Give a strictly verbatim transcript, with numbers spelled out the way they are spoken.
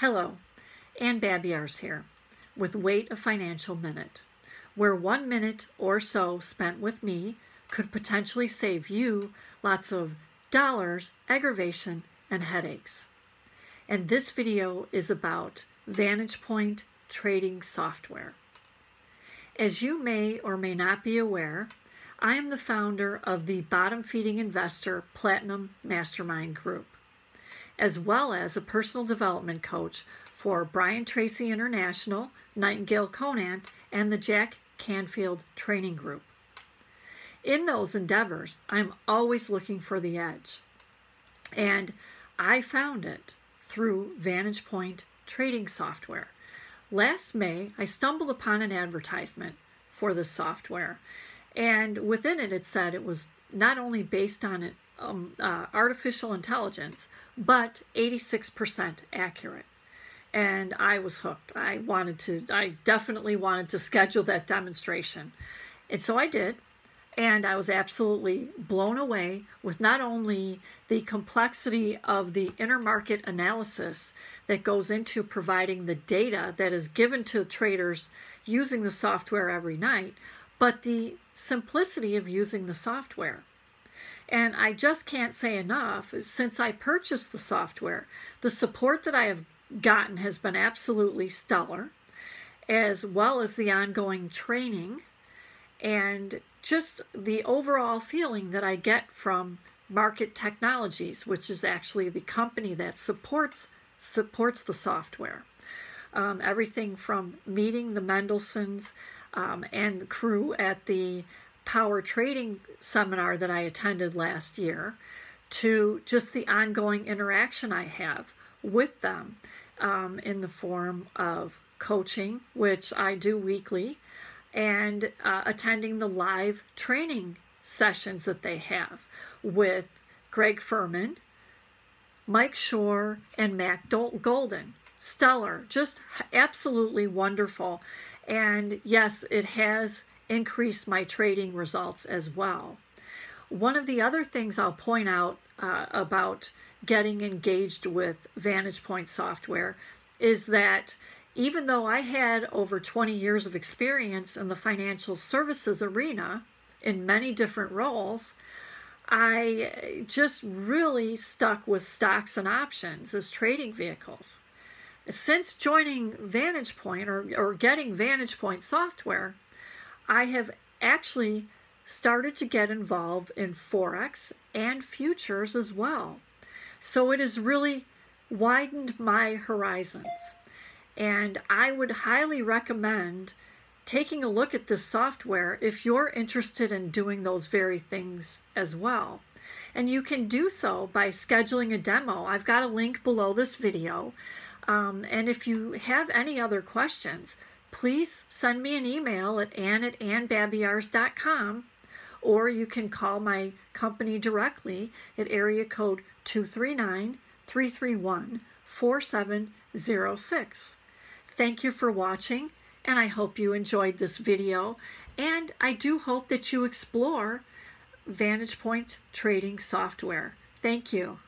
Hello, Ann Babiarz here with Wait a Financial Minute, where one minute or so spent with me could potentially save you lots of dollars, aggravation, and headaches. And this video is about Vantage Point Trading Software. As you may or may not be aware, I am the founder of the Bottom Feeding Investor Platinum Mastermind Group, as well as a personal development coach for Brian Tracy International, Nightingale Conant, and the Jack Canfield Training Group. In those endeavors, I'm always looking for the edge, and I found it through Vantage Point Trading Software. Last May, I stumbled upon an advertisement for the software, and within it, it said it was not only based on it Um, uh, artificial intelligence, but eighty-six percent accurate. And I was hooked. I wanted to, I definitely wanted to schedule that demonstration. And so I did. And I was absolutely blown away with not only the complexity of the intermarket analysis that goes into providing the data that is given to traders using the software every night, but the simplicity of using the software. And I just can't say enough. Since I purchased the software, the support that I have gotten has been absolutely stellar, as well as the ongoing training and just the overall feeling that I get from Market Technologies, which is actually the company that supports, supports the software. Um, everything from meeting the Mendelssohns um, and the crew at the power trading seminar that I attended last year, to just the ongoing interaction I have with them um, in the form of coaching, which I do weekly, and uh, attending the live training sessions that they have with Greg Firman, Mike Shore, and Matt Golden. Stellar, just absolutely wonderful. And yes, it has increase my trading results as well. One of the other things I'll point out uh, about getting engaged with Vantage Point software is that even though I had over twenty years of experience in the financial services arena in many different roles, I just really stuck with stocks and options as trading vehicles. Since joining Vantage Point or, or getting Vantage Point software, I have actually started to get involved in Forex and futures as well. So it has really widened my horizons. And I would highly recommend taking a look at this software if you're interested in doing those very things as well. And you can do so by scheduling a demo. I've got a link below this video. Um, and if you have any other questions, please send me an email at ann at annbabiarz dot com, or you can call my company directly at area code two three nine, three three one, four seven zero six. Thank you for watching, and I hope you enjoyed this video, and I do hope that you explore Vantage Point Trading Software. Thank you.